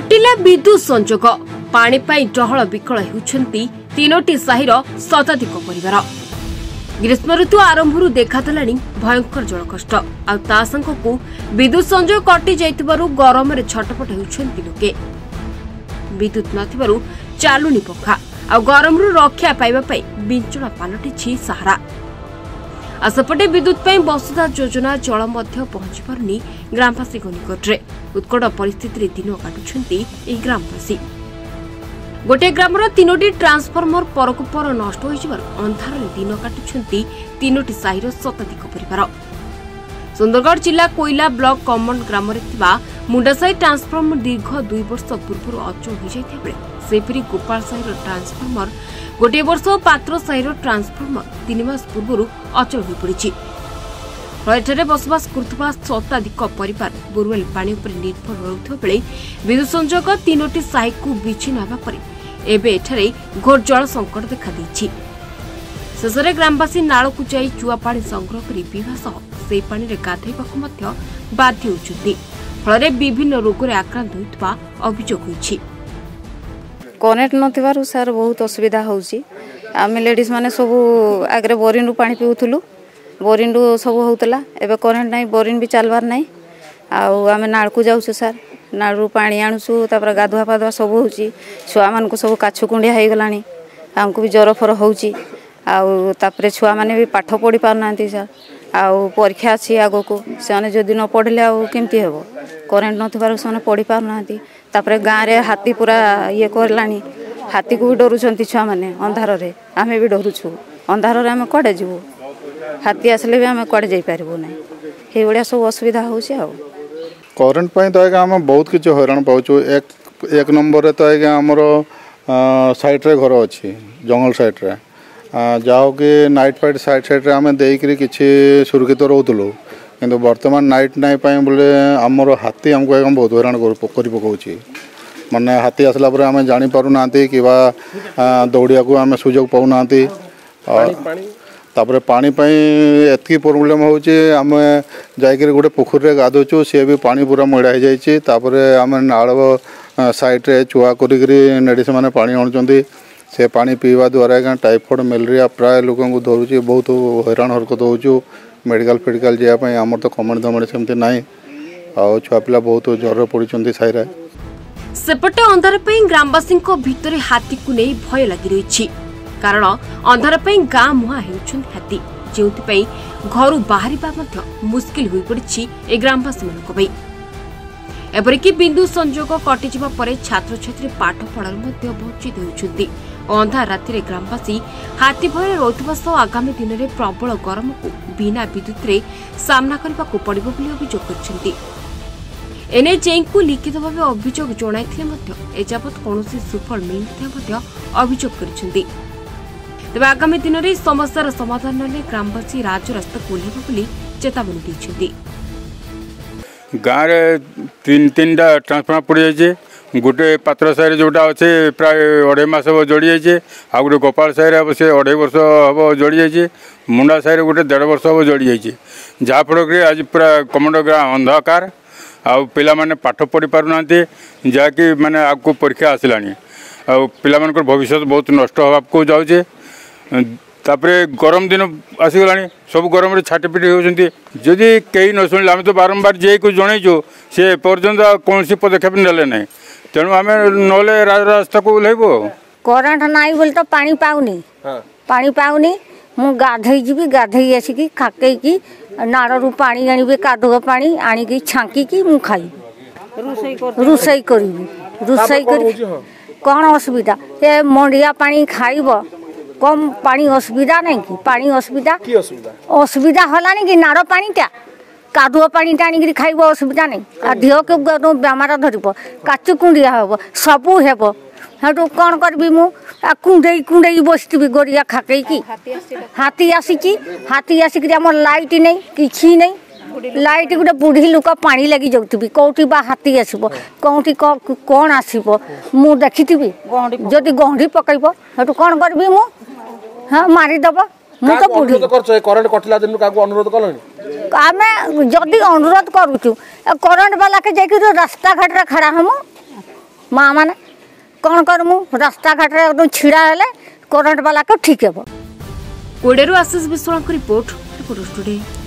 कटिला विद्युत संजोग पानी पाई डहल विकल होउछंती तीनोटी साहिर शताधिक परिवार। ग्रीष्म ऋतु आरंभरु देखादेलाणी भयंकर जलकष्ट आ ता संगकु विद्युत संजोग कटि जाइतबारु गरम रे छटपट होउछंती लोके। विद्युत नथिबारु चालुनी पंखा आ गरम रु रक्षा पाइबा पई बिंचुना पालटिछि सहारा। आसपटे विद्युत पई वसुधा योजना जल मध्य पहुंचि पारुनी ग्रामवासी निकटरे उत्कट परिस्थिति दिन काटुछंती ए ग्रामवासी। गोटे ग्रामर तीनोटी ट्रांसफर्मर परकु पर नष्ट होइ जवर अंधार दिन काटुछंती तीनोटी साहिर शताधिक परिवार। सुंदरगढ़ जिला कोइला ब्लॉक कमंड ग्राम थिबा मुंडासाई ट्रांसफर्मर दीर्घ 2 वर्ष पूर्व अचल हो जाता बेले सेपरी गोपाल साहिर ट्रांसफर्मर गोटे वर्ष पात्र साहिर ट्रांसफर्मर 3 मास पूर्व अचल हो पड़ी। फलठार बसवास करथवा शताधिक परिवार बोरवेल पानी पर निर्भर रहउथ बेले विद्युत संजोग तीनोटी साहि को बिछिना बा पर एबे एठारे घोर जल संकट देखा दैछि। शेषे ग्रामवासी नाल को जाई चुआ पानी संग्रह करी पीवा सह से पानी रे गाधैबाकु मध्य बाध्य होउछथि। फल विभिन्न रोग आक्रांत होता अभियोग होती। कनेक्ट न सर बहुत असुविधा होमें लेडीज मैंने सब आगे बोरिंग रु पा पीऊलु बोरिंग रु सब होता एवं करेन्ट ना बोरिंग भी चलवार ना आम नाड़कू जाऊँ सार नाड़ू पा आणुसु तापर गाधुआ पाधुआ सब हो छुआ मान सब काछ कुंडिया हो गला आमको भी ज्वर फर होपर छुआ मैंने भी पाठ पढ़ी पारना सार आउ परीक्षा अच्छी आगो को से जदि न पढ़ले आमती हे करेन्ट न पढ़ी पारना गाँव में हाथी पूरा ये करा हाथी को भी डरुंच छुआ मैंने अंधार रे आम भी डरुचु अंधार आम कड़े जीव हाथी आसले भी आम कड़े जापरिया सब असुविधा होरेन्ट तो आज आम बहुत किसी हईराण पाचु। एक नंबर रे तो आज आमर सैड्रे घर अच्छी जंगल सैड्रे जाओ कि नाइट फाइट सैड सैड्रे आम देकर किसी सुरक्षित रोलु कि बर्तमान नाइट नाई बोले आमर हाथी आमको एकदम बहुत हईराण कर पकाऊँ मानने हाथी आसला पर आम जापरूना कि दौड़िया को आम सुजोग पाऊना तापर पानी एतकी प्रोब्लेम होम जाकर गोटे पोखरी गाधोचु सी भी पा पूरा मैड़ा हो जापर आम नाड़ सैड्रे चुआ करेडिस मैंने पा आणुंट से पानी पीवा द्वारा क्या टाइफड मेलेरिया प्राय लोक धरुचे बहुत हैरान हरकत हो मेडिकल फेडिकल जावाई आमर तो कमेंट दमेंट सेमती ना आ छुआ पिला बहुत ज्वर पड़ी साईरा सेपटे अंधार ग्रामवासी भितर हाथी को नहीं भय लगी रही कारण अंधार गाँ मुहाँ हो हाथी जो घर बाहर मुस्किल हो पड़ी ए ग्रामवासी मान एपरिकी बिंदु संजोग कटिजा पर छात्र छात्री पाठ पढ़ार वंचित होती अंधार राति ग्रामवासी हाथी भय रोकवा सह आगामी दिन में प्रबल गरम को बिना विद्युत रे सामना करने को पड़े अभियोग करछंती। एने जेई को लिखित भाव अभियोग जणाइथिले एजावत कौन सुफल मिलना अभियोग करछंती। तबे आगामी दिन में समस्यार समाधान नले ग्रामवासी राजरास्ता खोलबो बोली चेतावनी दैछंती। गाँव तीन तीन टा ट्रांसफर्मर पड़ जाए गोटे पात्र साहिर जोटा अच्छे प्राय अढ़े मस हम जोड़ी जाइए आ गए गोपाल साहिर अवश्य अढ़े वर्ष हम जोड़ी जाइए मुंडा साहिर गोटे देढ़ वर्ष हम जोड़ी जाइए जहाँफल कि आज पूरा कमंड ग्राम अंधकार आउ पे पाठ पढ़ी पारना जहाँकि मैंने आपको परीक्षा आसला आ पे भविष्य बहुत नष्ट होगा जाऊे तापरे गरम दिन आसगला सब गरम छाटपिट होती जदि कहीं न शुणिले आम तो बारंबार जे को जनईचु सी एपर्यंत कौन पदक्षेप ने ना तेणु आम नास्ता को ओह्लू करेन्ट नाई बोले तो पानी पाऊनी मु गाधई जी गाधई आसिकी खाकई नाड़ू पा आनी कादुआ पा आणिकी छांकिकी मु खाई रोसई करी कौन असुविधा ये मंडिया पानी खाइब कम पानी असुविधा नहीं कि पानी असुविधा असुविधा हलानी कि नाड़ पानीटा कादुआ पानीटा आनिक खाइब असुविधा नहीं देह के बेमार धरब काचु कुंडिया हे सबू हेब हेटू कौन करी मुझे कुंडई कुंडई बसती गोरिया खाकईकी हाथी आसिक आम लाइट नहीं कि लाइट गोटे बुढ़ी लोक पा लगी जाऊँ कौटी बा हाथी आसब कौटी कौन आसब मु देखी जदि गंढी पकईब हेटू कौन करी मु हाँ मारिदेव मु तो बुढ़ी आम जदि अनुरोध करुचु करेन्ट बाला के जाकर रास्ता घाट खड़ा हम माँ मैंने कौन करमु रास्ता घाटे एकदम छिड़ा हेले करंट वाला को ठीक हे। कोडेरू आशीष विश्वास रिपोर्ट।